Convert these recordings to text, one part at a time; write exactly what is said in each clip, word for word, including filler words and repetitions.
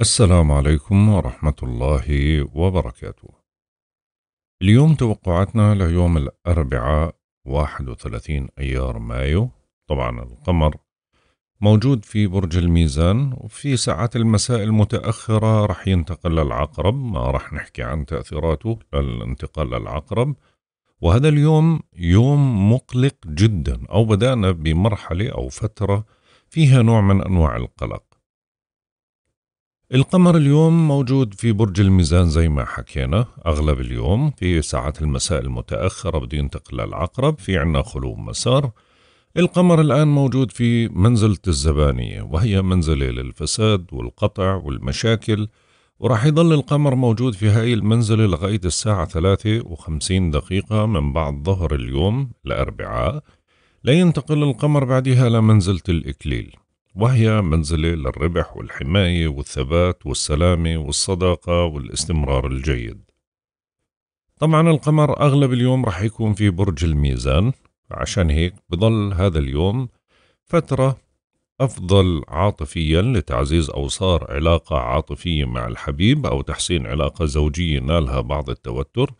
السلام عليكم ورحمة الله وبركاته. اليوم توقعاتنا ليوم الأربعاء واحد وثلاثين أيار مايو. طبعا القمر موجود في برج الميزان، وفي ساعات المساء المتأخرة رح ينتقل للعقرب، ما رح نحكي عن تأثيراته للانتقال للعقرب. وهذا اليوم يوم مقلق جدا، أو بدأنا بمرحلة أو فترة فيها نوع من أنواع القلق. القمر اليوم موجود في برج الميزان زي ما حكينا أغلب اليوم، في ساعات المساء المتأخرة بده ينتقل للعقرب، في عنا خلو مسار. القمر الآن موجود في منزلة الزبانية، وهي منزلة للفساد والقطع والمشاكل، وراح يضل القمر موجود في هاي المنزلة لغاية الساعة ثلاثة وخمسين دقيقة من بعد ظهر اليوم الأربعاء، لينتقل القمر بعدها لمنزلة الإكليل، وهي منزلة للربح والحماية والثبات والسلامة والصداقة والاستمرار الجيد. طبعا القمر أغلب اليوم رح يكون في برج الميزان، عشان هيك بضل هذا اليوم فترة أفضل عاطفيا لتعزيز أوصار علاقة عاطفية مع الحبيب أو تحسين علاقة زوجية نالها بعض التوتر.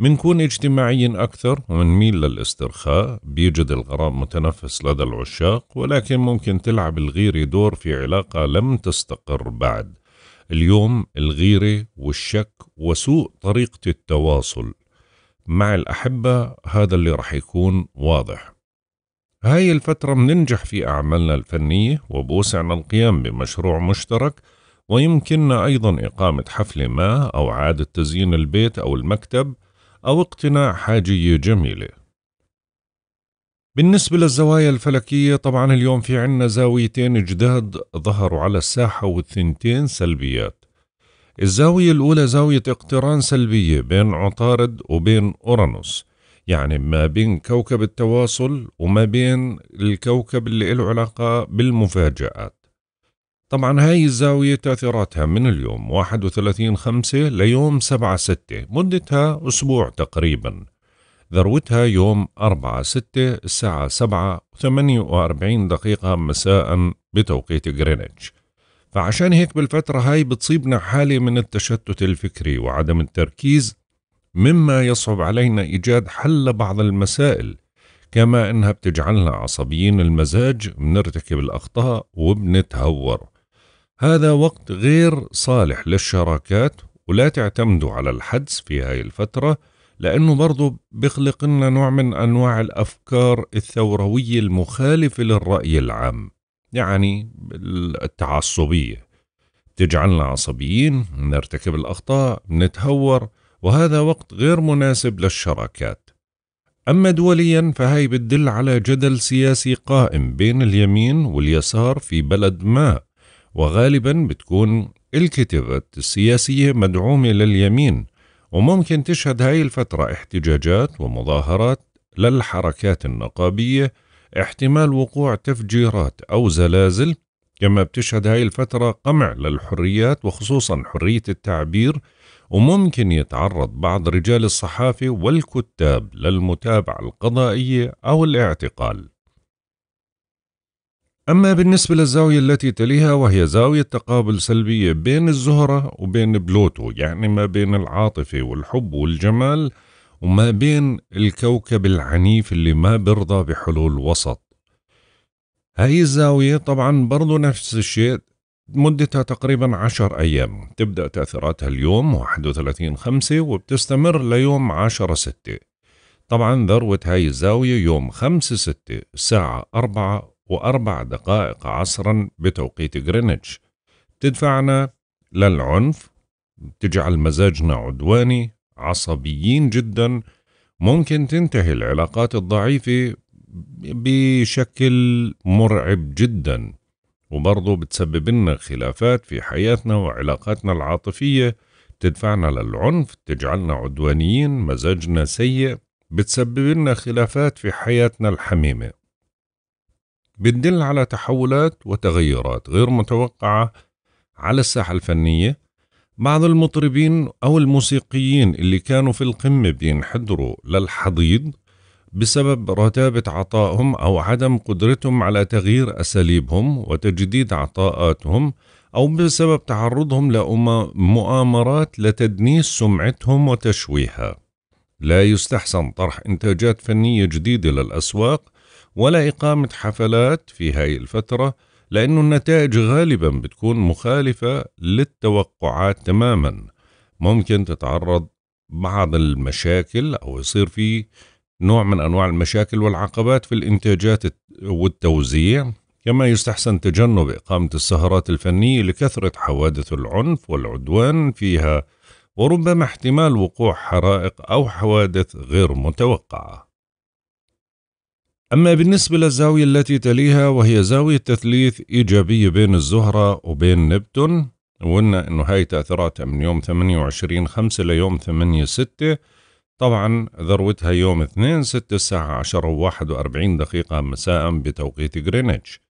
منكون اجتماعيين أكثر ومنميل للاسترخاء، بيجد الغرام متنفس لدى العشاق، ولكن ممكن تلعب الغيرة دور في علاقة لم تستقر بعد. اليوم الغيرة والشك وسوء طريقة التواصل مع الأحبة هذا اللي رح يكون واضح. هاي الفترة مننجح في أعمالنا الفنية، وبوسعنا القيام بمشروع مشترك، ويمكننا أيضا إقامة حفلة ما، أو عادة تزيين البيت أو المكتب، أو اقتناء حاجية جميلة. بالنسبة للزوايا الفلكية، طبعا اليوم في عنا زاويتين جداد ظهروا على الساحة، والثنتين سلبيات. الزاوية الأولى زاوية اقتران سلبية بين عطارد وبين أورانوس، يعني ما بين كوكب التواصل وما بين الكوكب اللي له علاقة بالمفاجآت. طبعا هاي الزاوية تأثيراتها من اليوم واحد وثلاثين خمسة ليوم سبعة ستة، مدتها أسبوع تقريبا، ذروتها يوم أربعة ستة الساعة سبعة وثمانية وأربعين دقيقة مساء بتوقيت غرينتش. فعشان هيك بالفترة هاي بتصيبنا حالة من التشتت الفكري وعدم التركيز، مما يصعب علينا إيجاد حل لبعض المسائل، كما أنها بتجعلنا عصبيين المزاج، بنرتكب الأخطاء وبنتهور. هذا وقت غير صالح للشراكات، ولا تعتمدوا على الحدس في هاي الفترة، لأنه برضو بيخلق لنا نوع من أنواع الأفكار الثوروية المخالفة للرأي العام، يعني التعصبية. بتجعلنا عصبيين، بنرتكب الأخطاء، بنتهور، وهذا وقت غير مناسب للشراكات. أما دوليا فهي بتدل على جدل سياسي قائم بين اليمين واليسار في بلد ما، وغالبا بتكون الكتابات السياسية مدعومة لليمين، وممكن تشهد هاي الفترة احتجاجات ومظاهرات للحركات النقابية، احتمال وقوع تفجيرات أو زلازل، كما بتشهد هاي الفترة قمع للحريات وخصوصا حرية التعبير، وممكن يتعرض بعض رجال الصحافة والكتاب للمتابعة القضائية أو الاعتقال. أما بالنسبة للزاوية التي تليها، وهي زاوية تقابل سلبية بين الزهرة وبين بلوتو، يعني ما بين العاطفة والحب والجمال، وما بين الكوكب العنيف اللي ما برضى بحلول وسط. هاي الزاوية طبعا برضو نفس الشيء، مدتها تقريبا عشر أيام، تبدأ تأثيراتها اليوم واحد وثلاثين خمسة وبتستمر ليوم عشرة ستة. طبعا ذروة هاي الزاوية يوم خمسة ستة الساعة أربعة وأربع دقائق عصرا بتوقيت غرينتش. تدفعنا للعنف، تجعل مزاجنا عدواني، عصبيين جدا، ممكن تنتهي العلاقات الضعيفة بشكل مرعب جدا، وبرضه بتسبب لنا خلافات في حياتنا وعلاقاتنا العاطفية، تدفعنا للعنف، تجعلنا عدوانيين، مزاجنا سيء، بتسبب لنا خلافات في حياتنا الحميمة. بتدل على تحولات وتغيرات غير متوقعة على الساحة الفنية. بعض المطربين أو الموسيقيين اللي كانوا في القمة بينحدروا للحضيض بسبب رتابة عطائهم أو عدم قدرتهم على تغيير أساليبهم وتجديد عطاءاتهم، أو بسبب تعرضهم لمؤامرات لتدنيس سمعتهم وتشويهها. لا يستحسن طرح إنتاجات فنية جديدة للأسواق ولا إقامة حفلات في هاي الفترة، لأن النتائج غالبا بتكون مخالفة للتوقعات تماما. ممكن تتعرض بعض المشاكل أو يصير في نوع من أنواع المشاكل والعقبات في الإنتاجات والتوزيع. كما يستحسن تجنب إقامة السهرات الفنية لكثرة حوادث العنف والعدوان فيها، وربما احتمال وقوع حرائق أو حوادث غير متوقعة. أما بالنسبة للزاوية التي تليها وهي زاوية تثليث إيجابية بين الزهرة وبين نبتون، وقلنا إنه هاي تأثيراتها من يوم ثمانية وعشرين خمسة ليوم ثمانية ستة، طبعا ذروتها يوم اثنين ستة الساعة عشرة وواحد وأربعين دقيقة مساء بتوقيت غرينتش.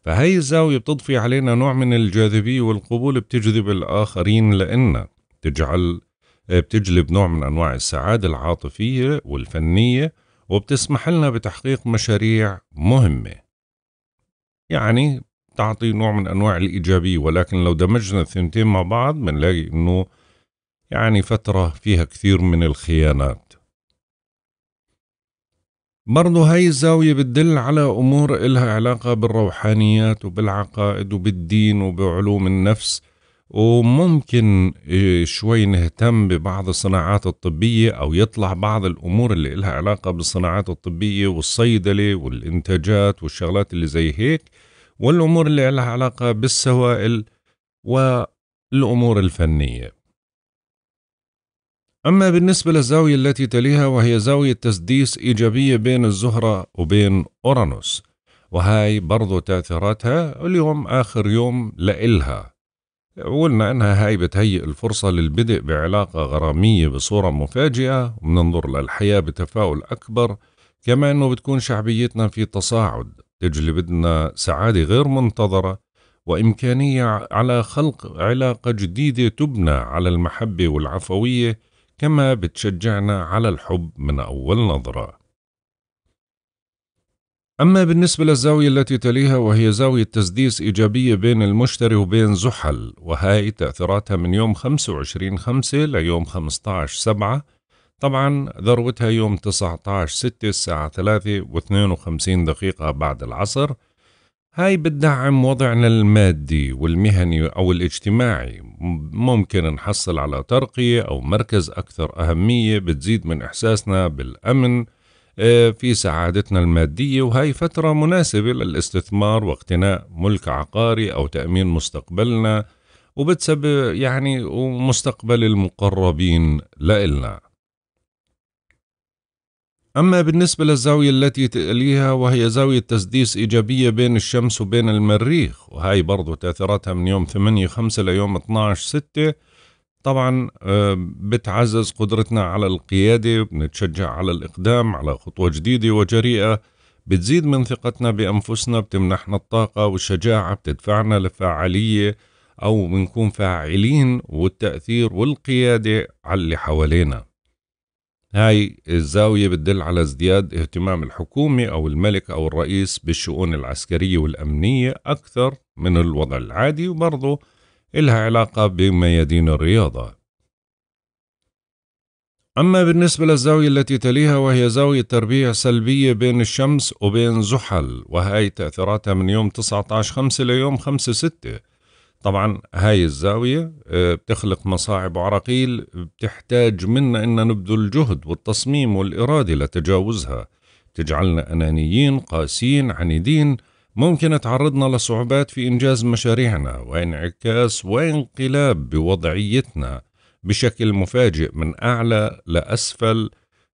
فهي الزاوية بتضفي علينا نوع من الجاذبية والقبول، بتجذب الآخرين لإنها بتجعل بتجلب نوع من أنواع السعادة العاطفية والفنية، وبتسمح لنا بتحقيق مشاريع مهمة، يعني تعطي نوع من أنواع الإيجابية. ولكن لو دمجنا الثنتين مع بعض بنلاقي إنه يعني فترة فيها كثير من الخيانات. برضو هاي الزاوية بتدل على أمور إلها علاقة بالروحانيات وبالعقائد وبالدين وبعلوم النفس، وممكن شوي نهتم ببعض الصناعات الطبية أو يطلع بعض الأمور اللي إلها علاقة بالصناعات الطبية والصيدلة والإنتاجات والشغلات اللي زي هيك، والأمور اللي إلها علاقة بالسوائل والأمور الفنية. أما بالنسبة للزاوية التي تليها وهي زاوية تسديس إيجابية بين الزهرة وبين أورانوس، وهاي برضو تأثيراتها اليوم آخر يوم لإلها. قلنا أنها هاي بتهيئ الفرصة للبدء بعلاقة غرامية بصورة مفاجئة، وبننظر للحياة بتفاؤل أكبر. كما أنه بتكون شعبيتنا في تصاعد، تجلب لنا سعادة غير منتظرة وإمكانية على خلق علاقة جديدة تبنى على المحبة والعفوية، كما بتشجعنا على الحب من أول نظرة. أما بالنسبة للزاوية التي تليها وهي زاوية تسديس إيجابية بين المشتري وبين زحل، وهاي تأثيراتها من يوم خمسة وعشرين خمسة ليوم خمسة عشر سبعة، طبعا ذروتها يوم تسعة عشر ستة الساعة ثلاثة واثنين وخمسين دقيقة بعد العصر. هاي بتدعم وضعنا المادي والمهني أو الاجتماعي، ممكن نحصل على ترقية أو مركز أكثر أهمية، بتزيد من إحساسنا بالأمن في سعادتنا المادية. وهاي فترة مناسبة للاستثمار واقتناء ملك عقاري أو تأمين مستقبلنا، وبتسبب يعني ومستقبل المقربين لإلنا. أما بالنسبة للزاوية التي تليها وهي زاوية تسديس إيجابية بين الشمس وبين المريخ، وهي برضو تأثيراتها من يوم ثمانية خمسة ليوم اثني عشر ستة، طبعا بتعزز قدرتنا على القيادة، بنتشجع على الإقدام على خطوة جديدة وجريئة، بتزيد من ثقتنا بأنفسنا، بتمنحنا الطاقة والشجاعة، بتدفعنا لفاعلية أو بنكون فاعلين والتأثير والقيادة على اللي حوالينا. هاي الزاوية بتدل على ازدياد اهتمام الحكومة أو الملك أو الرئيس بالشؤون العسكرية والأمنية أكثر من الوضع العادي، وبرضه إلها علاقة بميادين الرياضة. أما بالنسبة للزاوية التي تليها وهي زاوية تربيع سلبية بين الشمس وبين زحل، وهاي تأثيراتها من يوم تسعة عشر خمسة ليوم خمسة ستة، طبعا هاي الزاوية بتخلق مصاعب وعراقيل بتحتاج منا أن نبذل جهد والتصميم والإرادة لتجاوزها، تجعلنا أنانيين قاسيين عنيدين، ممكن تعرضنا لصعوبات في إنجاز مشاريعنا وانعكاس وانقلاب بوضعيتنا بشكل مفاجئ من أعلى لأسفل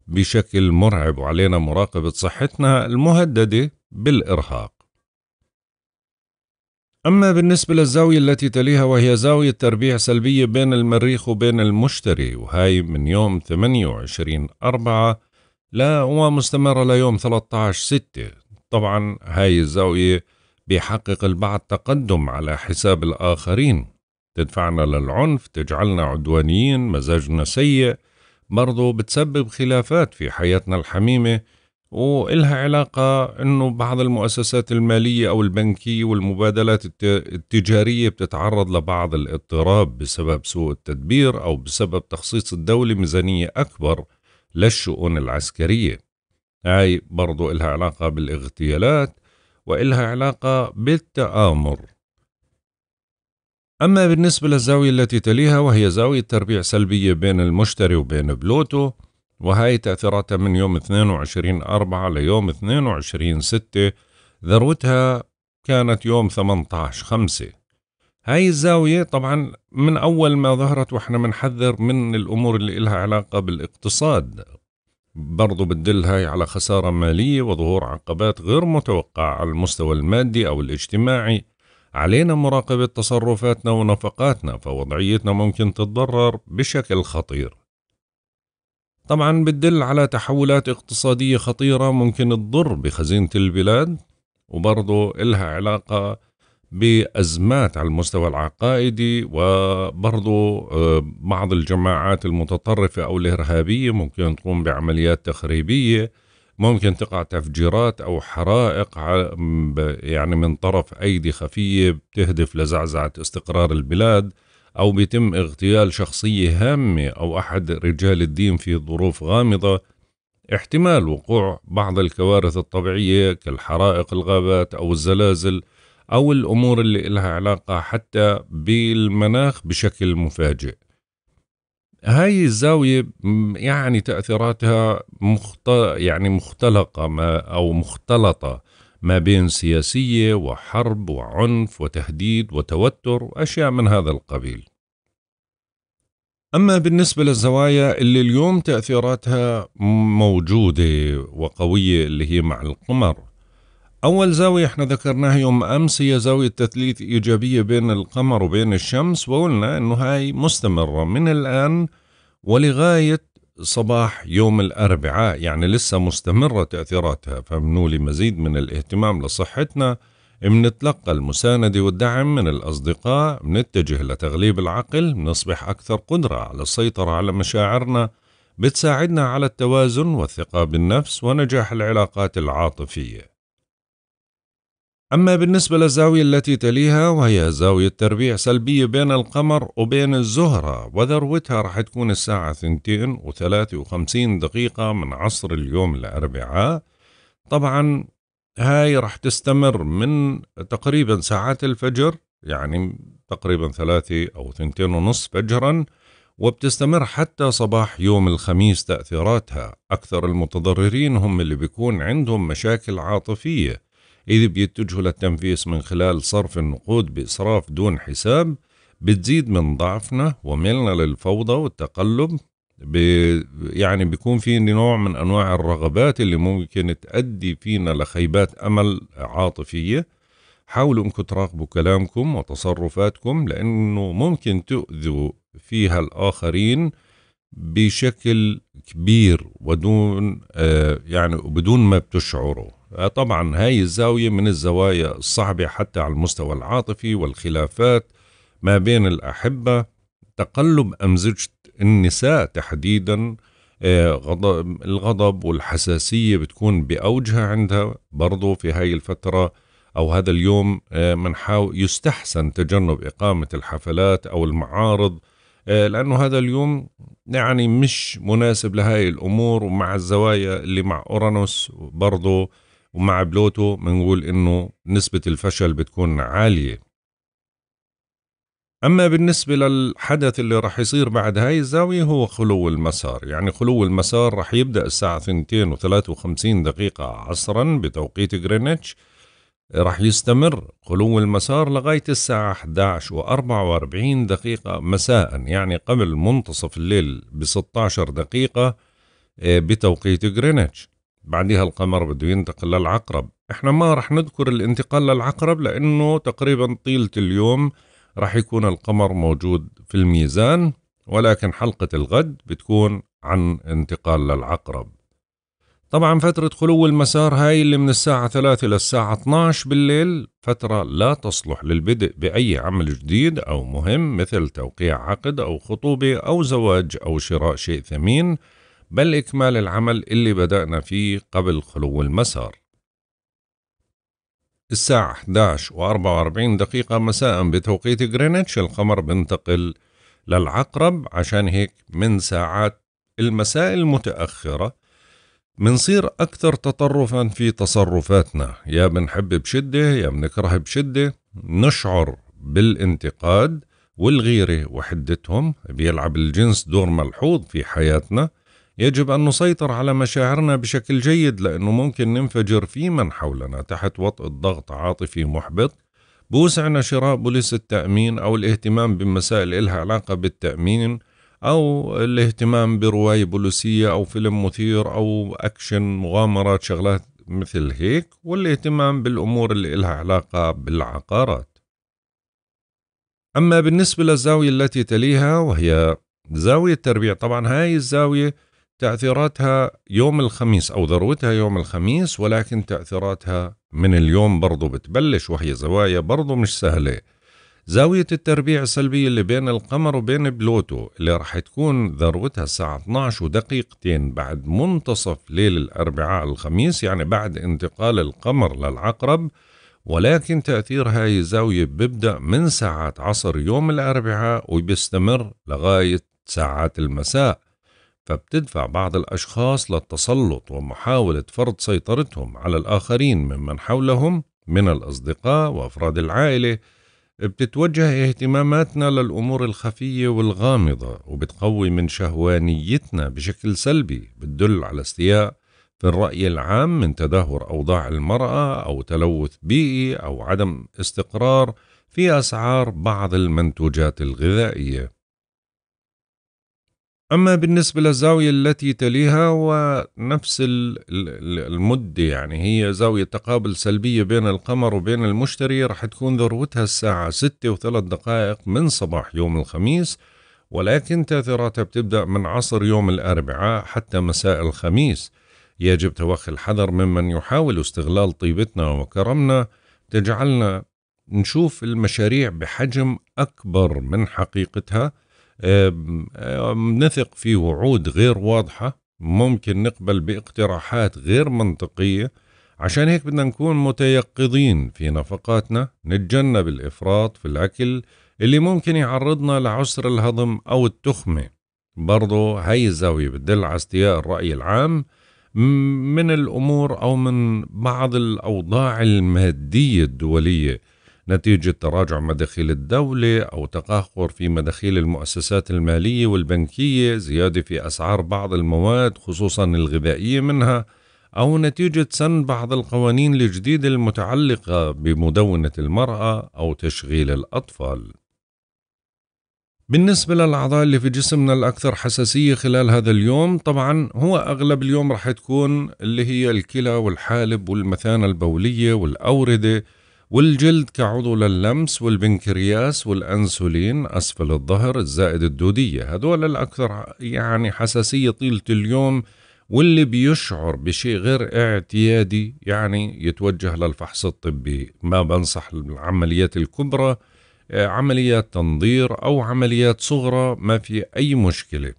بشكل مرعب، وعلينا مراقبة صحتنا المهددة بالإرهاق. أما بالنسبة للزاوية التي تليها وهي زاوية تربيع سلبية بين المريخ وبين المشتري، وهي من يوم ثمانية وعشرين أربعة لا ومستمرة ليوم ثلاثة عشر ستة، طبعا هاي الزاوية بيحقق البعض تقدم على حساب الآخرين، تدفعنا للعنف، تجعلنا عدوانيين، مزاجنا سيء، برضو بتسبب خلافات في حياتنا الحميمة، وإلها علاقة أنه بعض المؤسسات المالية أو البنكية والمبادلات التجارية بتتعرض لبعض الاضطراب بسبب سوء التدبير أو بسبب تخصيص الدولة ميزانية أكبر للشؤون العسكرية. هاي برضو إلها علاقة بالاغتيالات وإلها علاقة بالتآمر. أما بالنسبة للزاوية التي تليها وهي زاوية تربيع سلبية بين المشتري وبين بلوتو، وهي تأثيراتها من يوم اثنين وعشرين أربعة ليوم اثنين وعشرين ستة، ذروتها كانت يوم ثمانية عشر خمسة. هاي الزاوية طبعا من أول ما ظهرت وإحنا بنحذر من الأمور اللي إلها علاقة بالاقتصاد، برضو بتدل هاي على خسارة مالية وظهور عقبات غير متوقعة على المستوى المادي أو الاجتماعي. علينا مراقبة تصرفاتنا ونفقاتنا فوضعيتنا ممكن تتضرر بشكل خطير. طبعا بتدل على تحولات اقتصادية خطيرة ممكن تضر بخزينة البلاد، وبرضو إلها علاقة بأزمات على المستوى العقائدي، وبرضو بعض الجماعات المتطرفة أو الإرهابية ممكن تقوم بعمليات تخريبية، ممكن تقع تفجيرات أو حرائق يعني من طرف أيدي خفية بتهدف لزعزعة استقرار البلاد، أو بيتم اغتيال شخصية هامة أو أحد رجال الدين في ظروف غامضة. احتمال وقوع بعض الكوارث الطبيعية كالحرائق، الغابات أو الزلازل، أو الأمور اللي لها علاقة حتى بالمناخ بشكل مفاجئ. هاي الزاوية يعني تأثيراتها مخت... يعني مختلقة ما أو مختلطة ما بين سياسية وحرب وعنف وتهديد وتوتر وأشياء من هذا القبيل. أما بالنسبة للزوايا اللي اليوم تأثيراتها موجودة وقوية اللي هي مع القمر، أول زاوية احنا ذكرناها يوم أمس هي زاوية تثليث إيجابية بين القمر وبين الشمس، وقلنا أنه هاي مستمرة من الآن ولغاية صباح يوم الأربعاء، يعني لسه مستمرة تأثيراتها. فمنو لمزيد من الاهتمام لصحتنا، منتلقى المساندة والدعم من الأصدقاء، منتجه لتغليب العقل، منصبح أكثر قدرة على السيطرة على مشاعرنا، بتساعدنا على التوازن والثقة بالنفس ونجاح العلاقات العاطفية. أما بالنسبة للزاوية التي تليها وهي زاوية تربيع سلبية بين القمر وبين الزهرة، وذروتها رح تكون الساعة اثنين وثلاثة وخمسين دقيقة من عصر اليوم الأربعاء. طبعا هاي رح تستمر من تقريبا ساعات الفجر، يعني تقريبا ثلاثة أو ثنتين ونصف فجرا، وبتستمر حتى صباح يوم الخميس تأثيراتها. أكثر المتضررين هم اللي بيكون عندهم مشاكل عاطفية، إذ بيتجهوا للتنفيس من خلال صرف النقود بإسراف دون حساب، بتزيد من ضعفنا وميلنا للفوضى والتقلب. بي يعني بيكون في نوع من أنواع الرغبات اللي ممكن تؤدي فينا لخيبات أمل عاطفية. حاولوا أنكم تراقبوا كلامكم وتصرفاتكم لأنه ممكن تؤذوا فيها الآخرين بشكل كبير ودون آه يعني بدون ما بتشعروا. طبعا هاي الزاوية من الزوايا الصعبة حتى على المستوى العاطفي والخلافات ما بين الأحبة، تقلب أمزجة النساء تحديدا، الغضب والحساسية بتكون بأوجها عندها. برضو في هاي الفترة أو هذا اليوم منحاول يستحسن تجنب إقامة الحفلات أو المعارض، لأنه هذا اليوم يعني مش مناسب لهاي الأمور. ومع الزوايا اللي مع أورانوس برضو ومع بلوتو بنقول إنه نسبة الفشل بتكون عالية. أما بالنسبة للحدث اللي رح يصير بعد هاي الزاوية هو خلو المسار، يعني خلو المسار رح يبدأ الساعة اثنين وثلاثة وخمسين دقيقة عصرا بتوقيت غرينتش. رح يستمر خلو المسار لغاية الساعة أحد عشر وأربعة وأربعين دقيقة مساء، يعني قبل منتصف الليل ب ستة عشر دقيقة بتوقيت غرينتش. بعدها القمر بده ينتقل للعقرب. احنا ما رح نذكر الانتقال للعقرب لأنه تقريبا طيلة اليوم رح يكون القمر موجود في الميزان، ولكن حلقة الغد بتكون عن انتقال للعقرب. طبعا فترة خلو المسار هاي اللي من الساعة ثلاثة للساعة اثني عشر بالليل فترة لا تصلح للبدء بأي عمل جديد أو مهم مثل توقيع عقد أو خطوبة أو زواج أو شراء شيء ثمين. بل إكمال العمل اللي بدأنا فيه قبل خلو المسار. الساعة إحدى عشر وأربعة وأربعين دقيقة مساء بتوقيت غرينتش القمر بنتقل للعقرب، عشان هيك من ساعات المساء المتأخرة منصير أكثر تطرفا في تصرفاتنا، يا بنحب بشدة يا بنكره بشدة، نشعر بالانتقاد والغيرة وحدتهم، بيلعب الجنس دور ملحوظ في حياتنا. يجب أن نسيطر على مشاعرنا بشكل جيد لأنه ممكن ننفجر في من حولنا تحت وطء الضغط عاطفي محبط. بوسعنا شراء بوليس التأمين أو الاهتمام بمسائل إلها علاقة بالتأمين، أو الاهتمام برواية بوليسية أو فيلم مثير أو أكشن مغامرات، شغلات مثل هيك، والاهتمام بالأمور اللي إلها علاقة بالعقارات. أما بالنسبة للزاوية التي تليها وهي زاوية التربيع، طبعا هاي الزاوية تأثيراتها يوم الخميس أو ذروتها يوم الخميس، ولكن تأثيراتها من اليوم برضو بتبلش، وهي زوايا برضو مش سهلة. زاوية التربيع السلبية اللي بين القمر وبين بلوتو اللي راح تكون ذروتها الساعة اثني عشر ودقيقتين بعد منتصف ليل الأربعاء الخميس، يعني بعد انتقال القمر للعقرب، ولكن تأثير هاي الزاوية بيبدأ من ساعات عصر يوم الأربعاء وبيستمر لغاية ساعات المساء، فبتدفع بعض الأشخاص للتسلط ومحاولة فرض سيطرتهم على الآخرين ممن حولهم من الأصدقاء وأفراد العائلة. بتتوجه اهتماماتنا للأمور الخفية والغامضة وبتقوي من شهوانيتنا بشكل سلبي، بتدل على استياء في الرأي العام من تدهور أوضاع المرأة أو تلوث بيئي أو عدم استقرار في أسعار بعض المنتوجات الغذائية. أما بالنسبة للزاوية التي تليها ونفس المدة، يعني هي زاوية تقابل سلبية بين القمر وبين المشتري، رح تكون ذروتها الساعة ستة وثلاث دقائق من صباح يوم الخميس، ولكن تأثيراتها بتبدأ من عصر يوم الأربعاء حتى مساء الخميس. يجب توخي الحذر ممن يحاول استغلال طيبتنا وكرمنا، تجعلنا نشوف المشاريع بحجم أكبر من حقيقتها، نثق في وعود غير واضحة، ممكن نقبل باقتراحات غير منطقية. عشان هيك بدنا نكون متيقظين في نفقاتنا، نتجنب الإفراط في الأكل اللي ممكن يعرضنا لعسر الهضم أو التخمة. برضو هاي الزاوية بتدل على استياء الرأي العام من الأمور أو من بعض الأوضاع المادية الدولية نتيجة تراجع مداخيل الدولة أو تقهقر في مداخيل المؤسسات المالية والبنكية، زيادة في أسعار بعض المواد خصوصا الغذائية منها، أو نتيجة سن بعض القوانين الجديدة المتعلقة بمدونة المرأة أو تشغيل الأطفال. بالنسبة للأعضاء اللي في جسمنا الأكثر حساسية خلال هذا اليوم، طبعا هو أغلب اليوم رح تكون اللي هي الكلى والحالب والمثانة البولية والأوردة والجلد كعضو لللمس والبنكرياس والأنسولين أسفل الظهر الزائد الدودية، هدول الأكثر يعني حساسية طيلة اليوم، واللي بيشعر بشيء غير اعتيادي يعني يتوجه للفحص الطبي. ما بنصح العمليات الكبرى، عمليات تنظير أو عمليات صغرى، ما في أي مشكلة.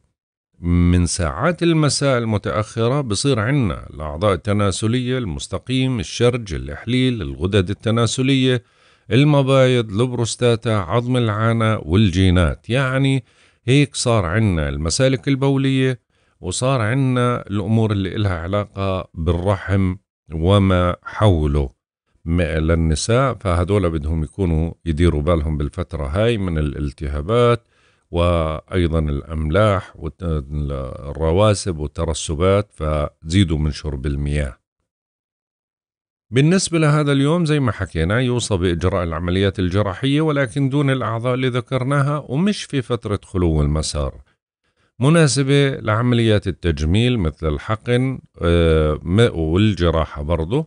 من ساعات المساء المتأخرة بصير عنا الأعضاء التناسلية، المستقيم، الشرج، الإحليل، الغدد التناسلية، المبايض، البروستاتا، عظم العانة والجينات، يعني هيك صار عنا المسالك البولية، وصار عنا الأمور اللي إلها علاقة بالرحم وما حوله للنساء، فهدول بدهم يكونوا يديروا بالهم بالفترة هاي من الالتهابات وأيضا الأملاح والرواسب والترسبات، فزيدوا من شرب المياه. بالنسبة لهذا اليوم زي ما حكينا يوصى بإجراء العمليات الجراحية، ولكن دون الأعضاء اللي ذكرناها ومش في فترة خلو المسار. مناسبة لعمليات التجميل مثل الحقن والجراحة برضو.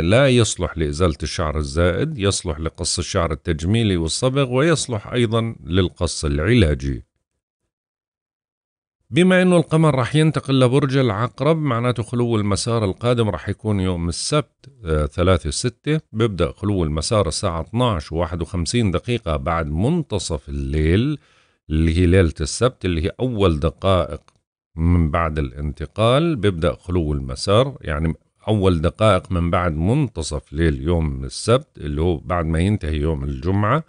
لا يصلح لإزالة الشعر الزائد، يصلح لقص الشعر التجميلي والصبغ، ويصلح أيضا للقص العلاجي. بما أنه القمر رح ينتقل لبرج العقرب، معناته خلو المسار القادم رح يكون يوم السبت ثلاثة ستة، بيبدأ خلو المسار الساعة اثني عشر وواحد وخمسين دقيقة بعد منتصف الليل اللي هي ليلة السبت، اللي هي أول دقائق من بعد الانتقال بيبدأ خلو المسار، يعني أول دقائق من بعد منتصف ليل يوم السبت اللي هو بعد ما ينتهي يوم الجمعة،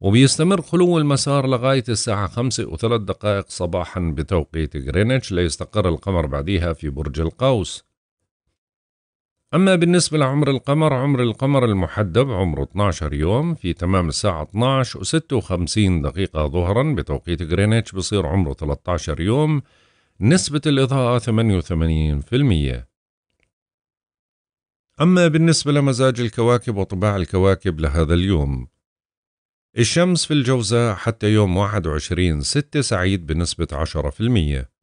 وبيستمر خلو المسار لغاية الساعة خمسة وثلاث دقائق صباحا بتوقيت غرينتش، ليستقر القمر بعديها في برج القوس. أما بالنسبة لعمر القمر، عمر القمر المحدب عمره اثني عشر يوم، في تمام الساعة اثني عشر وستة وخمسين دقيقة ظهرا بتوقيت غرينتش بصير عمره ثلاثة عشر يوم، نسبة الإضاءة ثمانية وثمانين بالمئة. أما بالنسبة لمزاج الكواكب وطباع الكواكب لهذا اليوم، الشمس في الجوزاء حتى يوم واحد وعشرين ستة سعيد بنسبة عشرة بالمئة.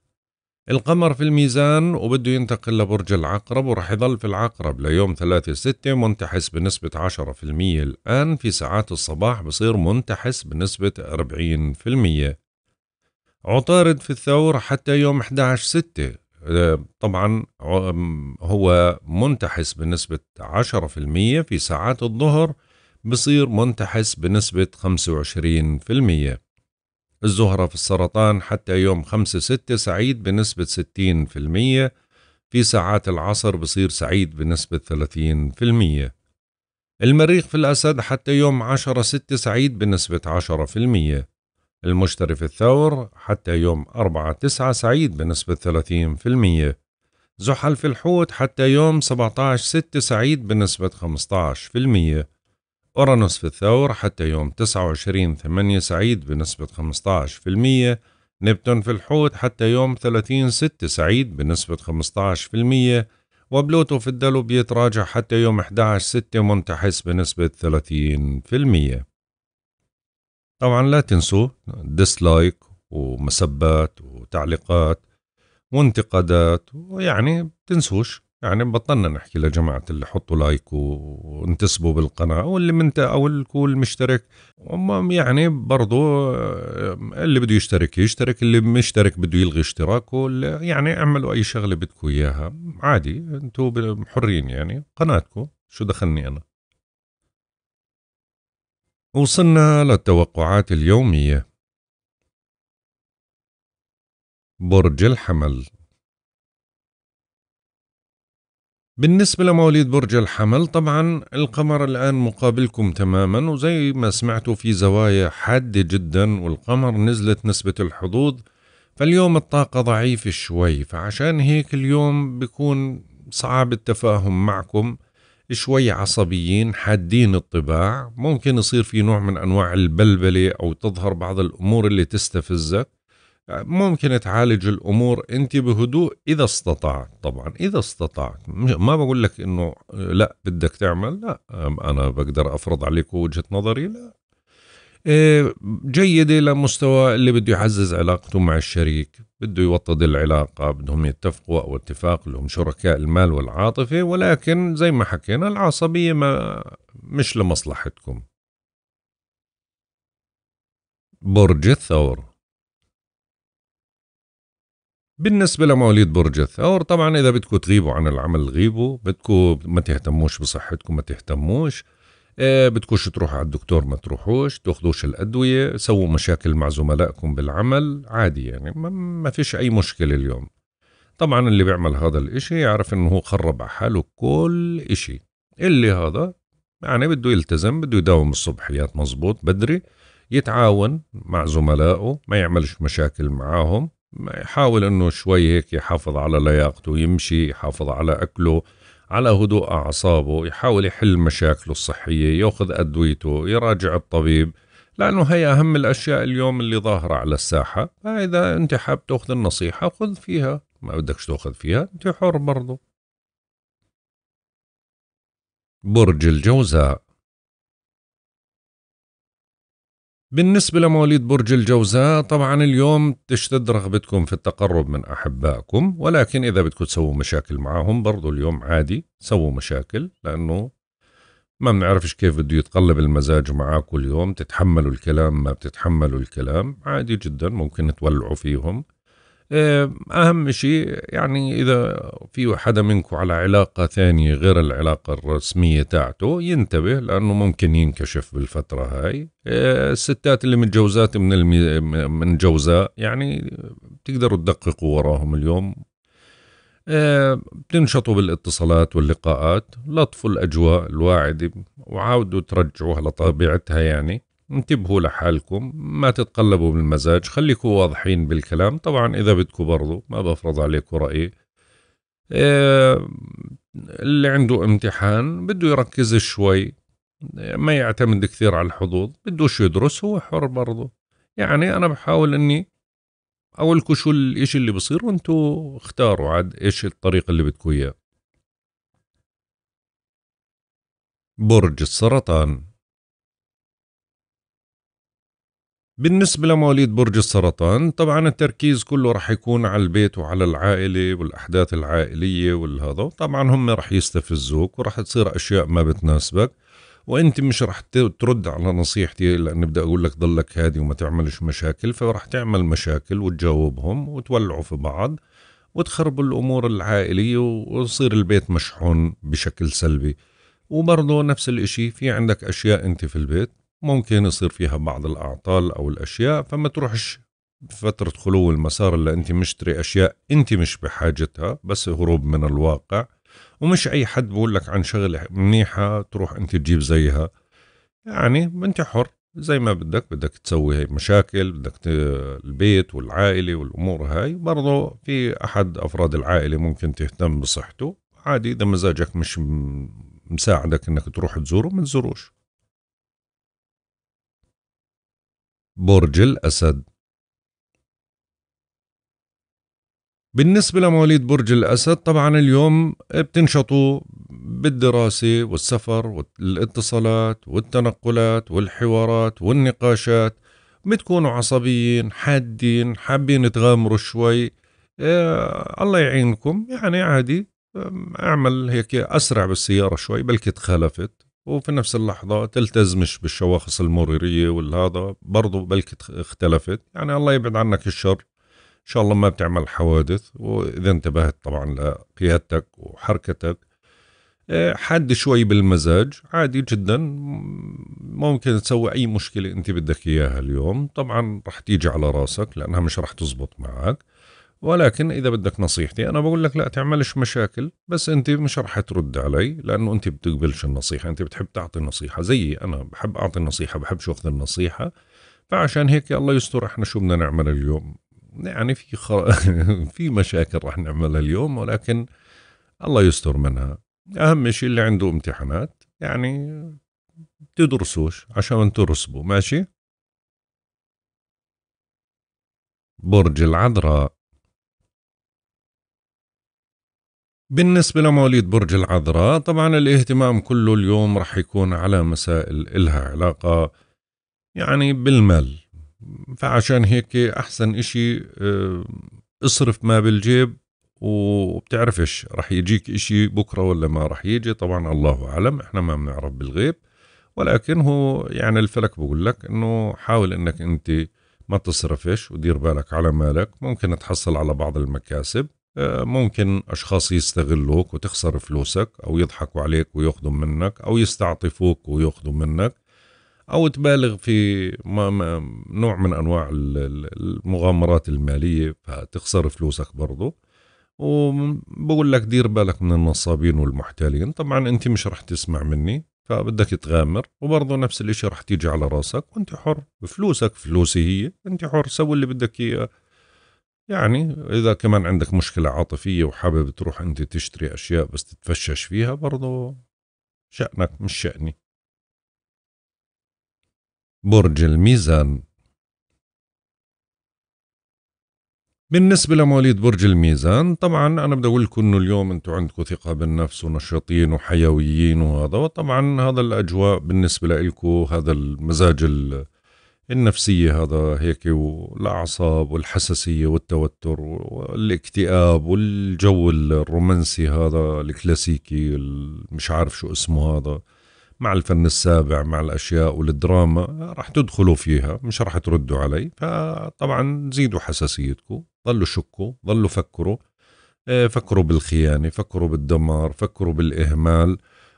القمر في الميزان وبده ينتقل لبرج العقرب، ورح يظل في العقرب ليوم ثلاثة ستة منتحس بنسبة عشرة بالمئة. الآن في ساعات الصباح بصير منتحس بنسبة أربعين بالمئة. عطارد في الثور حتى يوم أحد عشر ستة طبعا هو منتحس بنسبة عشرة بالمئة، في ساعات الظهر بصير منتحس بنسبة خمسة وعشرين بالمئة. الزهرة في السرطان حتى يوم خمسة ستة سعيد بنسبة ستين بالمئة، في ساعات العصر بصير سعيد بنسبة ثلاثين بالمئة. المريخ في الأسد حتى يوم عشرة ستة سعيد بنسبة عشرة بالمئة. المشتري في الثور حتى يوم أربعة تسعة سعيد بنسبة ثلاثين بالمئة. زحل في الحوت حتى يوم سبعة عشر ستة سعيد بنسبة خمسة عشر بالمئة. أورانوس في الثور حتى يوم تسعة وعشرين ثمانية سعيد بنسبة خمسة عشر بالمئة. نبتون في الحوت حتى يوم ثلاثين ستة سعيد بنسبة خمسة عشر بالمئة. وبلوتو في الدلو بيتراجع حتى يوم أحد عشر ستة منتحس بنسبة ثلاثين بالمئة. طبعا لا تنسوا ديسلايك ومسبات وتعليقات وانتقادات، ويعني تنسوش، يعني بطلنا نحكي لجماعة اللي حطوا لايك وانتسبوا بالقناة أو اللي منت أو الكل مشترك، يعني برضو اللي بده يشترك يشترك، اللي مشترك بده يلغي اشتراكه، يعني اعملوا أي شغلة بدكم إياها عادي، أنتوا حرين، يعني قناتكم، شو دخلني أنا. وصلنا للتوقعات اليومية. برج الحمل، بالنسبة لمواليد برج الحمل طبعا القمر الآن مقابلكم تماما، وزي ما سمعتوا في زوايا حادة جدا والقمر نزلت نسبة الحظوظ، فاليوم الطاقة ضعيفة شوي، فعشان هيك اليوم بيكون صعب التفاهم معكم، شوي عصبيين حادين الطباع، ممكن يصير في نوع من أنواع البلبلة أو تظهر بعض الأمور اللي تستفزك، ممكن تعالج الأمور أنت بهدوء إذا استطعت، طبعا إذا استطعت، ما بقول لك إنه لا بدك تعمل، لا أنا بقدر أفرض عليك وجهة نظري، لا جيدة لمستوى اللي بده يعزز علاقته مع الشريك، بده يوطد العلاقة، بدهم يتفقوا أو اتفاق، لهم شركاء المال والعاطفة، ولكن زي ما حكينا العصبية ما مش لمصلحتكم. برج الثور، بالنسبة لمواليد برج الثور طبعا إذا بدكم تغيبوا عن العمل غيبوا، بدكم ما تهتموش بصحتكم ما تهتموش، آه بدكوش تروحوا على الدكتور ما تروحوش، تاخذوش الأدوية، سووا مشاكل مع زملائكم بالعمل عادي، يعني ما فيش أي مشكلة اليوم. طبعا اللي بيعمل هذا الإشي يعرف إنه هو خرب على حاله كل إشي، اللي هذا يعني بده يلتزم، بده يداوم الصبحيات مظبوط بدري، يتعاون مع زملائه، ما يعملش مشاكل معاهم، يحاول انه شوي هيك يحافظ على لياقته، يمشي، يحافظ على اكله، على هدوء اعصابه، يحاول يحل مشاكله الصحيه، ياخذ ادويته، يراجع الطبيب، لانه هي اهم الاشياء اليوم اللي ظاهره على الساحه، فاذا انت حاب تاخذ النصيحه خذ فيها، ما بدكش تاخذ فيها انت حر برضه. برج الجوزاء، بالنسبة لمواليد برج الجوزاء طبعا اليوم تشتد رغبتكم في التقرب من أحبائكم، ولكن إذا بدكم تسووا مشاكل معهم برضو اليوم عادي سووا مشاكل، لأنه ما بنعرفش كيف بده يتقلب المزاج معاكم اليوم، تتحملوا الكلام ما بتتحملوا الكلام عادي جدا، ممكن تولعوا فيهم. أهم شيء يعني إذا في حدا منكم على علاقة ثانية غير العلاقة الرسمية تاعته ينتبه، لأنه ممكن ينكشف بالفترة هاي. الستات اللي متجوزات من, من الجوزاء يعني تقدروا تدققوا وراهم اليوم. آه بتنشطوا بالاتصالات واللقاءات، لطفوا الأجواء الواعدة وعاودوا ترجعوها لطبيعتها. يعني انتبهوا لحالكم، ما تتقلبوا بالمزاج، خليكوا واضحين بالكلام. طبعا إذا بدكوا برضو ما بفرض عليكم رأيي. آه اللي عنده امتحان بده يركز شوي، ما يعتمد كثير على الحظوظ، بدوش يدرس، هو حر برضو. يعني أنا بحاول أني أقولكوا شو الإشي اللي بصير وانتوا اختاروا عاد إيش الطريقة اللي بدكوا إياه. برج السرطان. بالنسبة لمواليد برج السرطان طبعا التركيز كله رح يكون على البيت وعلى العائلة والأحداث العائلية والهذا. طبعا هم رح يستفزوك ورح تصير أشياء ما بتناسبك، وانت مش رح ترد على نصيحتي لان بدي اقول لك ضلك هادي وما تعملش مشاكل، فرح تعمل مشاكل وتجاوبهم وتولعوا في بعض وتخربوا الامور العائليه ويصير البيت مشحون بشكل سلبي. وبرضه نفس الاشي في عندك اشياء انت في البيت ممكن يصير فيها بعض الاعطال او الاشياء، فما تروحش بفتره خلو المسار اللي انت مشتري اشياء انت مش بحاجتها، بس هروب من الواقع. ومش أي حد بقول لك عن شغلة منيحة تروح أنت تجيب زيها، يعني أنت حر زي ما بدك، بدك تسوي هاي مشاكل، بدك البيت والعائلة والأمور هاي. برضو في أحد أفراد العائلة ممكن تهتم بصحته، عادي إذا مزاجك مش مساعدك أنك تروح تزوره ما تزوروش. برج الأسد. بالنسبة لمواليد برج الأسد طبعا اليوم بتنشطوا بالدراسة والسفر والاتصالات والتنقلات والحوارات والنقاشات، بتكونوا عصبيين حادين، حابين تغامروا شوي. آه الله يعينكم. يعني عادي اعمل هيك أسرع بالسيارة شوي بلكي تخالفت، وفي نفس اللحظة تلتزمش بالشواخص المرورية والهذا برضو بلكي اختلفت. يعني الله يبعد عنك الشر، إن شاء الله ما بتعمل حوادث، وإذا انتبهت طبعا لقيادتك وحركتك. حد شوي بالمزاج عادي جدا، ممكن تسوي أي مشكلة أنت بدك إياها اليوم، طبعا رح تيجي على راسك لأنها مش رح تزبط معك. ولكن إذا بدك نصيحتي أنا بقول لك لا تعملش مشاكل، بس أنت مش رح ترد علي لأنه أنت بتقبلش النصيحة، أنت بتحب تعطي النصيحة زيي أنا بحب أعطي النصيحة، بحبش أخذ النصيحة. فعشان هيك الله يستر إحنا شو بدنا نعمل اليوم. يعني في خر... في مشاكل راح نعملها اليوم، ولكن الله يستر منها. اهم شيء اللي عنده امتحانات يعني تدرسوش عشان ترسبوا، ماشي. برج العذراء. بالنسبة لمواليد برج العذراء طبعا الاهتمام كله اليوم راح يكون على مسائل إلها علاقة يعني بالمال، فعشان هيك أحسن إشي اصرف ما بالجيب، وبتعرفش رح يجيك إشي بكرة ولا ما رح يجي، طبعا الله أعلم إحنا ما بنعرف بالغيب. ولكن هو يعني الفلك بقول لك إنه حاول إنك أنت ما تصرفش ودير بالك على مالك، ممكن تحصل على بعض المكاسب، ممكن أشخاص يستغلوك وتخسر فلوسك أو يضحكوا عليك ويأخذوا منك أو يستعطفوك ويأخذوا منك أو تبالغ في ما ما نوع من أنواع المغامرات المالية فتخسر فلوسك برضو. وبقول لك دير بالك من النصابين والمحتالين، طبعا أنت مش رح تسمع مني فبدك تغامر، وبرضو نفس الإشي رح تيجي على راسك وأنت حر. فلوسك فلوسي هي، أنت حر سوي اللي بدك إياه. يعني إذا كمان عندك مشكلة عاطفية وحابب تروح أنت تشتري أشياء بس تتفشش فيها برضو شأنك مش شأني. برج الميزان. بالنسبة لمواليد برج الميزان طبعا أنا بدي أقول لكم إنه اليوم أنتم عندكم ثقة بالنفس ونشيطين وحيويين وهذا، وطبعا هذا الأجواء بالنسبة لإلكم، هذا المزاج النفسية هذا هيك، والأعصاب والحساسية والتوتر والاكتئاب والجو الرومانسي هذا الكلاسيكي مش عارف شو اسمه هذا، مع الفن السابع مع الأشياء والدراما راح تدخلوا فيها، مش راح تردوا علي. فطبعا زيدوا حساسيتكم، ظلوا شكوا، ظلوا فكروا، فكروا بالخيانة، فكروا بالدمار، فكروا بالإهمال،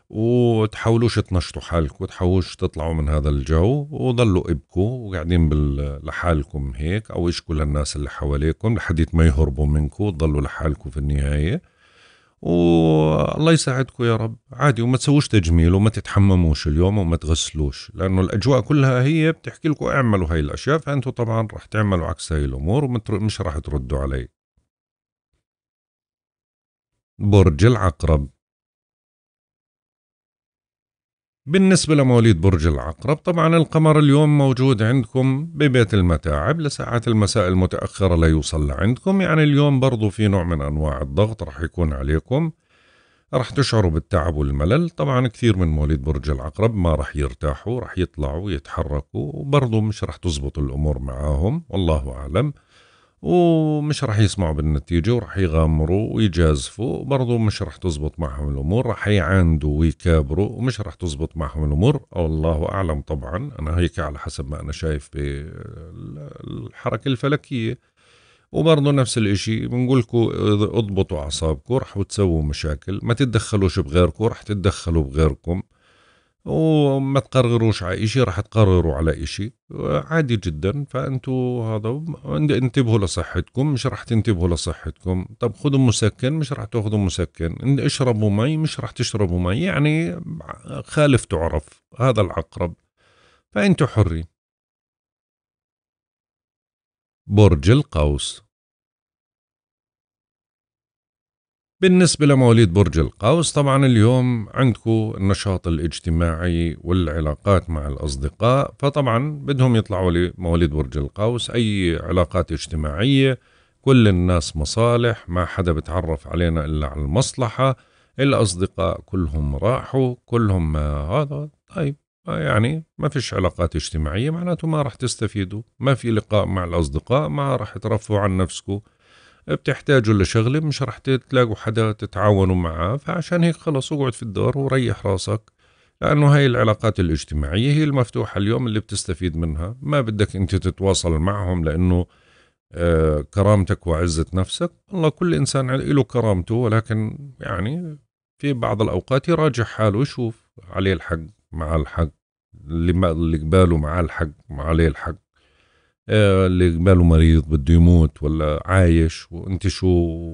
وتحاولوش تنشطوا حالكم، تحاولوش تطلعوا من هذا الجو، وضلوا ابكوا وقاعدين لحالكم هيك، او اشكوا للناس اللي حواليكم لحديت ما يهربوا منكم وتضلوا لحالكم في النهايه. والله يساعدكم يا رب، عادي، وما تسووش تجميل وما تتحمموش اليوم وما تغسلوش، لانه الاجواء كلها هي بتحكي لكم اعملوا هاي الاشياء، فانتم طبعا رح تعملوا عكس هاي الامور ومش رح تردوا علي. برج العقرب، بالنسبة لمواليد برج العقرب طبعا القمر اليوم موجود عندكم ببيت المتاعب لساعات المساء المتأخرة، لا يوصل لعندكم، يعني اليوم برضو في نوع من أنواع الضغط رح يكون عليكم، رح تشعروا بالتعب والملل. طبعا كثير من مواليد برج العقرب ما رح يرتاحوا، رح يطلعوا يتحركوا وبرضو مش رح تزبط الأمور معاهم، والله أعلم، ومش رح يسمعوا بالنتيجة ورح يغامروا ويجازفوا، برضو مش رح تزبط معهم الأمور، رح يعاندوا ويكابروا ومش رح تزبط معهم الأمور، الله أعلم. طبعا أنا هيك على حسب ما أنا شايف بالحركة الفلكية، وبرضو نفس الإشي بنقولكوا اضبطوا أعصابكم، رح تسووا مشاكل، ما تتدخلوش بغيركم، رح تتدخلوا بغيركم، وما تقرروش على إشي، رح تقرروا على إشي، عادي جدا. فأنتوا هذا انتبهوا لصحتكم، مش رح تنتبهوا لصحتكم. طب خذوا مسكن، مش رح تاخذوا مسكن. اشربوا مي، مش رح تشربوا مي، يعني خالف تعرف، هذا العقرب، فأنتوا حرين. برج القوس، بالنسبة لمواليد برج القوس طبعا اليوم عندكم النشاط الاجتماعي والعلاقات مع الأصدقاء، فطبعا بدهم يطلعوا لمواليد برج القوس أي علاقات اجتماعية، كل الناس مصالح، ما حدا بتعرف علينا إلا على المصلحة، الأصدقاء كلهم راحوا، كلهم هذا، طيب يعني ما فيش علاقات اجتماعية، معناته ما رح تستفيدوا، ما في لقاء مع الأصدقاء، ما رح ترفعوا عن نفسكم، بتحتاجوا لشغلة مش رح تلاقوا حدا تتعاونوا معاه، فعشان هيك خلص اقعد في الدار وريح راسك، لأنه هاي العلاقات الاجتماعية هي المفتوحة اليوم اللي بتستفيد منها، ما بدك انت تتواصل معهم، لأنه آه كرامتك وعزة نفسك، والله كل إنسان له كرامته، ولكن يعني في بعض الأوقات يراجع حاله ويشوف عليه الحق، مع الحق، اللي قباله مع الحق، عليه الحق، اللي قباله مريض بده يموت ولا عايش وانت شو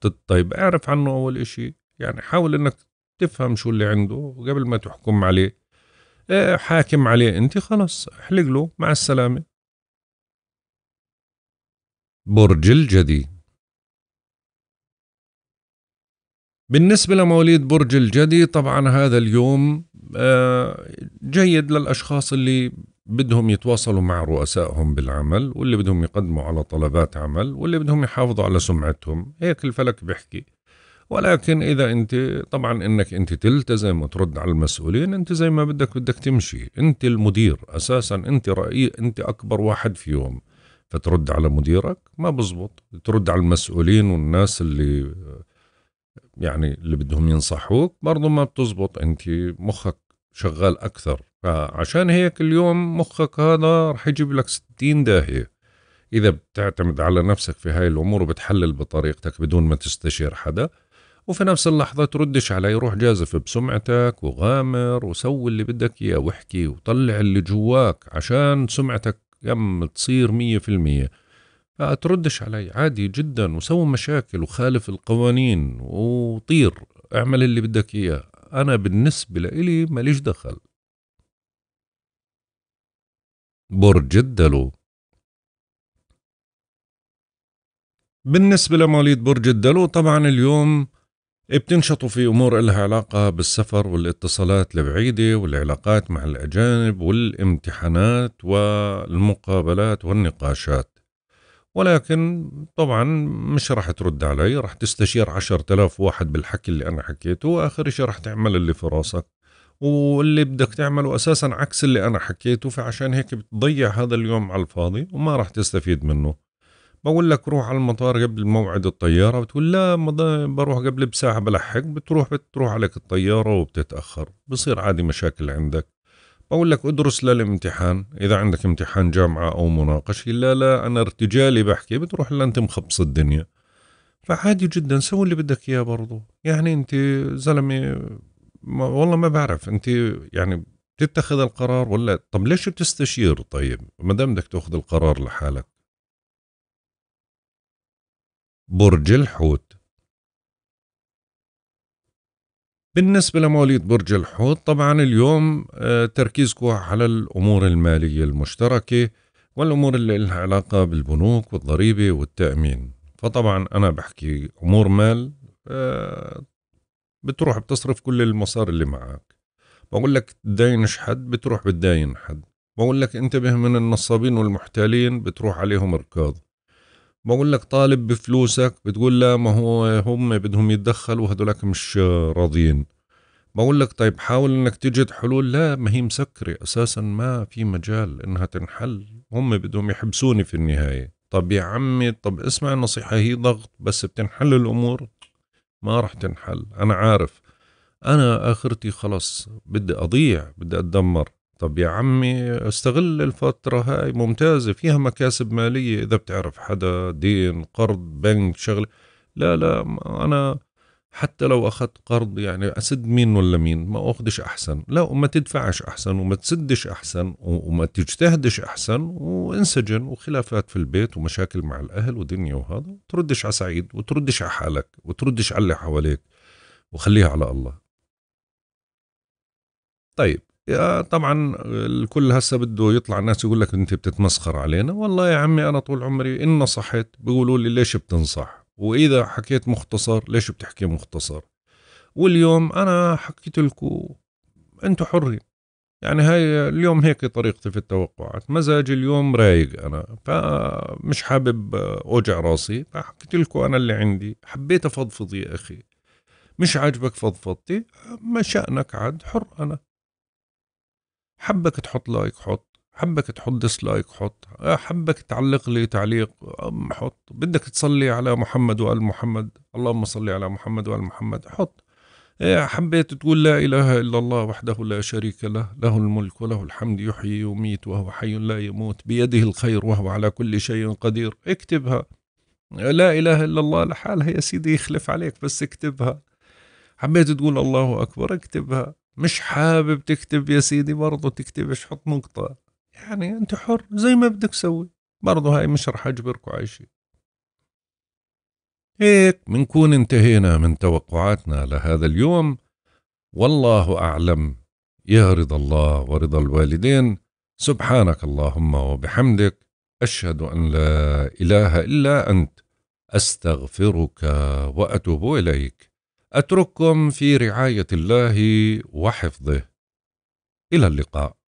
بتطيب، اعرف عنه اول اشي، يعني حاول انك تفهم شو اللي عنده وقبل ما تحكم عليه، اه حاكم عليه انت خلص، احلق له مع السلامة. برج الجدي، بالنسبة لمواليد برج الجدي طبعا هذا اليوم اه جيد للاشخاص اللي بدهم يتواصلوا مع رؤسائهم بالعمل، واللي بدهم يقدموا على طلبات عمل، واللي بدهم يحافظوا على سمعتهم، هيك الفلك بيحكي. ولكن إذا أنت طبعا إنك أنت تلتزم وترد على المسؤولين، أنت زي ما بدك بدك تمشي، أنت المدير أساسا، أنت رأي، أنت أكبر واحد فيهم، فترد على مديرك ما بزبط، ترد على المسؤولين والناس اللي يعني اللي بدهم ينصحوك برضو ما بتزبط، أنت مخك شغال أكثر، فعشان هيك اليوم مخك هذا رح يجيب لك ستين داهية إذا بتعتمد على نفسك في هاي الأمور وبتحلل بطريقتك بدون ما تستشير حدا، وفي نفس اللحظة تردش عليه، روح جازف بسمعتك وغامر وسوي اللي بدك إياه واحكي وطلع اللي جواك عشان سمعتك يم تصير مية في المية، فتردش علي عادي جدا، وسوي مشاكل وخالف القوانين وطير، اعمل اللي بدك إياه، أنا بالنسبة لإلي ماليش دخل. برج الدلو، بالنسبة لمواليد برج الدلو طبعا اليوم بتنشطوا في أمور لها علاقة بالسفر والاتصالات البعيدة والعلاقات مع الأجانب والامتحانات والمقابلات والنقاشات، ولكن طبعا مش رح ترد علي، رح تستشير عشرة آلاف واحد بالحكي اللي أنا حكيته، وآخر شيء رح تعمل اللي في راسك، واللي بدك تعمله أساسا عكس اللي أنا حكيته، فعشان هيك بتضيع هذا اليوم على الفاضي وما رح تستفيد منه. بقول لك روح على المطار قبل موعد الطيارة، بتقول لا بروح قبل بساعة بلحق، بتروح بتروح عليك الطيارة وبتتأخر، بصير عادي مشاكل عندك. بقول لك ادرس للامتحان، إذا عندك امتحان جامعة أو مناقشة، لا لا أنا ارتجالي بحكي، بتروح إلا أنت مخبص الدنيا، فعادي جدا سوي اللي بدك إياه برضو، يعني أنت زلمة ما والله ما بعرف انت يعني بتتخذ القرار ولا طب ليش بتستشير؟ طيب ما دام بدك تاخذ القرار لحالك. برج الحوت، بالنسبة لمواليد برج الحوت طبعا اليوم تركيزكم على الأمور المالية المشتركة والأمور اللي لها علاقة بالبنوك والضريبة والتأمين. فطبعا أنا بحكي أمور مال، بتروح بتصرف كل المصاري اللي معك. بقول لك تداينش حد بتروح بتداين حد. بقول لك انتبه من النصابين والمحتالين بتروح عليهم إركاض. بقول لك طالب بفلوسك بتقول لا ما هو هم بدهم يتدخلوا هدولك مش راضيين. بقول لك طيب حاول انك تجد حلول، لا ما هي مسكرة اساسا ما في مجال انها تنحل، هم بدهم يحبسوني في النهاية. طب يا عمي طب اسمع النصيحة، هي ضغط بس بتنحل الامور؟ ما راح تنحل، انا عارف انا اخرتي خلص، بدي اضيع بدي اتدمر. طب يا عمي استغل الفترة هاي ممتازة فيها مكاسب مالية، إذا بتعرف حدا دين قرض بنك شغل. لا لا أنا حتى لو أخذت قرض يعني أسد مين ولا مين، ما أخدش أحسن، لا وما تدفعش أحسن وما تسدش أحسن وما تجتهدش أحسن، وانسجن وخلافات في البيت ومشاكل مع الأهل ودنيا وهذا، وتردش على سعيد وتردش على حالك وتردش على اللي حواليك وخليها على الله. طيب طبعا الكل هسه بده يطلع الناس يقول لك انت بتتمسخر علينا. والله يا عمي انا طول عمري ان نصحت بيقولوا لي ليش بتنصح، واذا حكيت مختصر ليش بتحكي مختصر، واليوم انا حكيت لكم انتم حرين. يعني هاي اليوم هيك طريقتي في التوقعات، مزاجي اليوم رايق انا، فمش حابب اوجع راسي، فحكيت لكم انا اللي عندي. حبيت افضفض يا اخي، مش عاجبك فضفضتي ما شأنك عاد، حر انا. حبك تحط لايك حط، حبك تحط ديسلايك حط، حبك تعلق لي تعليق حط، بدك تصلي على محمد وآل محمد اللهم صلي على محمد وآل محمد حط، حبيت تقول لا إله إلا الله وحده لا شريك له له الملك وله الحمد يحيي ويميت وهو حي لا يموت بيده الخير وهو على كل شيء قدير، اكتبها لا إله إلا الله لحالها يا سيدي يخلف عليك بس اكتبها. حبيت تقول الله أكبر اكتبها، مش حابب تكتب يا سيدي برضه تكتبش، حط نقطة. يعني انت حر زي ما بدك سوي، برضه هاي مش رح اجبركوا على شيء. هيك بنكون انتهينا من توقعاتنا لهذا اليوم. والله اعلم يا رضا الله ورضا الوالدين. سبحانك اللهم وبحمدك اشهد ان لا اله الا انت استغفرك واتوب اليك. أترككم في رعاية الله وحفظه، إلى اللقاء.